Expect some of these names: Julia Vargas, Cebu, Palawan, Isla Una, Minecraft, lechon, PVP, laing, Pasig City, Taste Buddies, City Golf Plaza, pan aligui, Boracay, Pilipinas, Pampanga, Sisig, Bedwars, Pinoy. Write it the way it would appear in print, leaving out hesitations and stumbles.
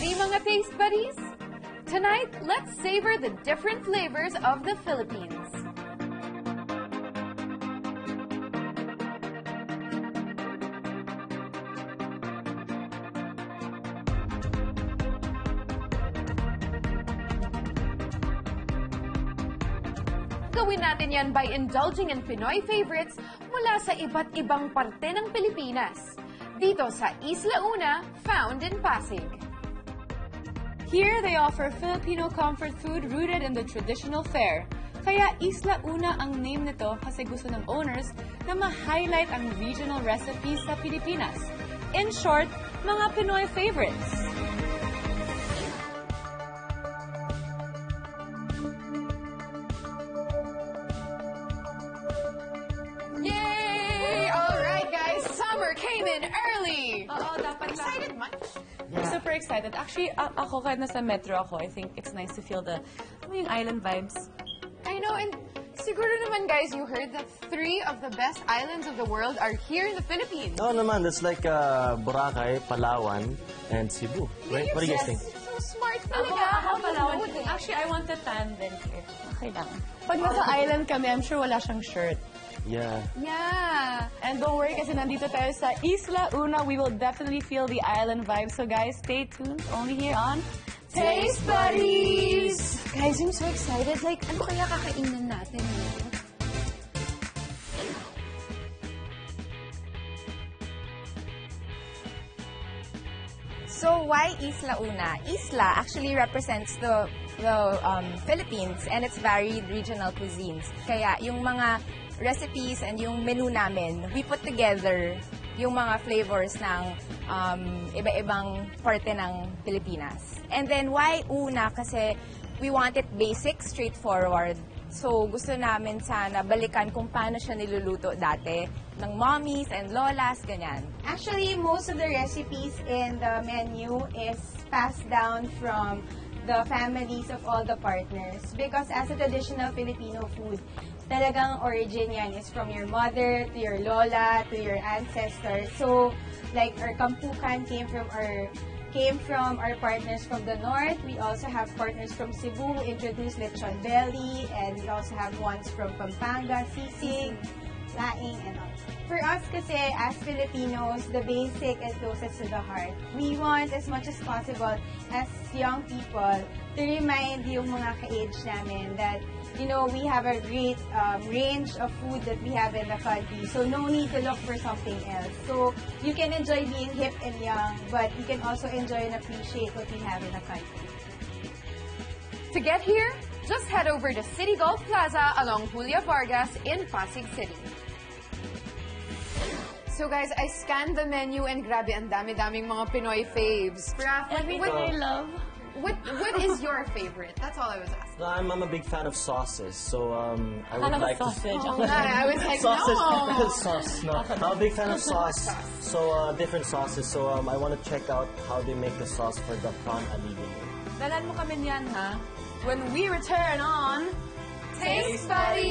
Ready, mga Taste Buddies? Tonight, let's savor the different flavors of the Philippines. Gawin natin yan by indulging in Pinoy favorites mula sa iba't ibang parte ng Pilipinas. Dito sa Isla Una, found in Pasig. Here, they offer Filipino comfort food rooted in the traditional fare. Kaya Isla Una ang name nito kasi gusto ng owners na ma-highlight ang regional recipes sa Pilipinas. In short, mga Pinoy favorites. Yay! Alright guys, summer came in early! Oo, dapat excited much? Yeah. I'm super excited. Actually, ako kahit nasa metro ako, I think it's nice to feel the island vibes. I know, and siguro naman guys, you heard that 3 of the best islands of the world are here in the Philippines. No, naman, that's like Boracay, Palawan, and Cebu. Right? Yes. What do you guys think? So smart talaga. Ako Palawan. Actually, I want a tan then here. Okay lang. Pag nasa island kami, I'm sure wala siyang shirt. Yeah. Yeah. And don't worry, kasi nandito tayo sa Isla Una. We will definitely feel the island vibe. So guys, stay tuned only here on Taste Buddies! Guys, I'm so excited. Like, ano kaya kakainan natin? So why Isla Una? Isla actually represents the Philippines and its varied regional cuisines. Kaya yung mga recipes and yung menu namin, we put together yung mga flavors ng iba-ibang parte ng Pilipinas. And then why Una? Kasi we want it basic, straightforward. So gusto namin sana balikan kung paano siya niluluto dati ng mommies and lolas, ganyan. Actually, most of the recipes in the menu is passed down from the families of all the partners because as a traditional Filipino food, talagang origin yan is from your mother to your lola to your ancestors. So, like our kampukan came from our partners from the north. We also have partners from Cebu who introduced lechon belly, and we also have ones from Pampanga, sisig, laing, and all. For us kasi, as Filipinos, the basic is closest to the heart. We want as much as possible as young people to remind yung mga ka-age namin that, you know, we have a great range of food that we have in the country. So no need to look for something else. So you can enjoy being hip and young, but you can also enjoy and appreciate what we have in the country. To get here, just head over to City Golf Plaza along Julia Vargas in Pasig City. So guys, I scanned the menu and grabe, ang dami-daming mga Pinoy faves. Everything I love. What is your favorite? That's all I was asking. Well, I'm a big fan of sauces, so I would like sausage. Oh, I was like, sausage. No. Sauce, no. I'm a big fan of sauce. So different sauces. So I want to check out how they make the sauce for the pan aligui. Dalan mo kami niyan, ha? When we return on Taste Buddies.